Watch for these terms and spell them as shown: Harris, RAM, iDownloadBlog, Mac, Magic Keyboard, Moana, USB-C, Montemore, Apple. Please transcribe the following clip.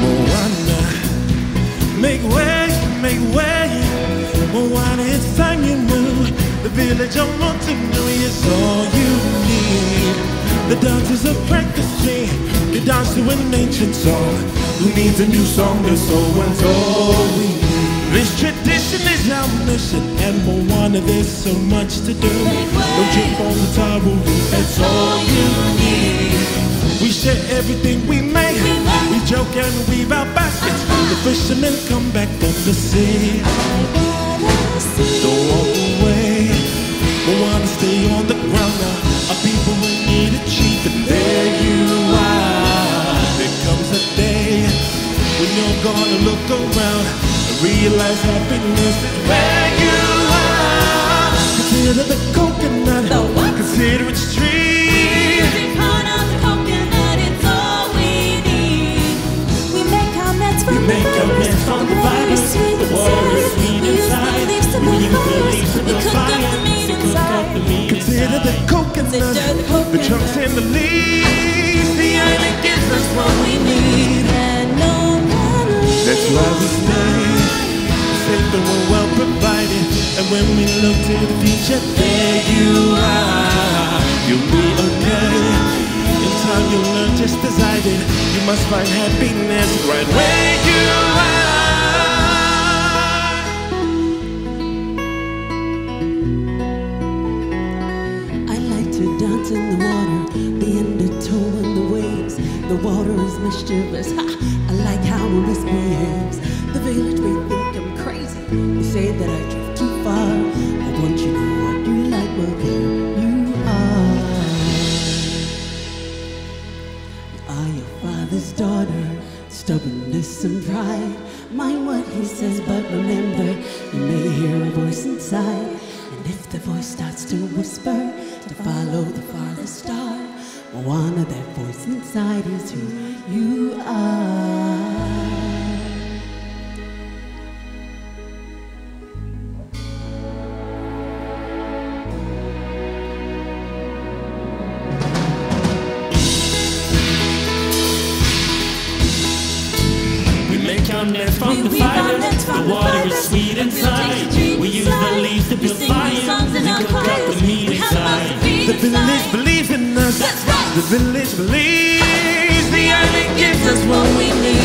Moana, make way, Moana is singing new. The village of Montemore is all you need. The dancers are practicing, they dance to an ancient song. Who needs a new song? There's so and so we need. This tradition is our mission, and Moana, there's so much to do. Don't jump on the table, that's all you need. We share everything we make, we joke and weave our baskets. The fishermen come back from the sea. Don't walk away, Moana, stay on the ground. Our people will need a chief, and there you are. There comes a day when you're gonna look around, realize happiness is where you are. Consider the coconut, the what? Consider its tree. Every part of the coconut, it's all we need. We make our meds from the virus. The water is sweet inside. We use the leaves to make fire. We cook up the meat inside. Consider the coconut, the trunks and the leaves. The island gives us what we need. That's why we stay. The world well provided, and when we look to the future, there you are. You'll be okay. In time you'll learn just as I did. You must find happiness right where you are. I like to dance in the water, the undertow and the waves. The water is mischievous. I like how it misbehaves. The village may think I'm crazy, they say that I drift too far. I want you to know I do like, well there you are. You are your father's daughter, stubbornness and pride. Mind what he says, but remember, you may hear a voice inside. And if the voice starts to whisper, to follow the farthest star, Moana, that voice inside is who you are. From the fire, the water is sweet inside. We use the leaves to build fire. We cook up the meat inside. The village believes in us. The village believes. The island gives us what we need.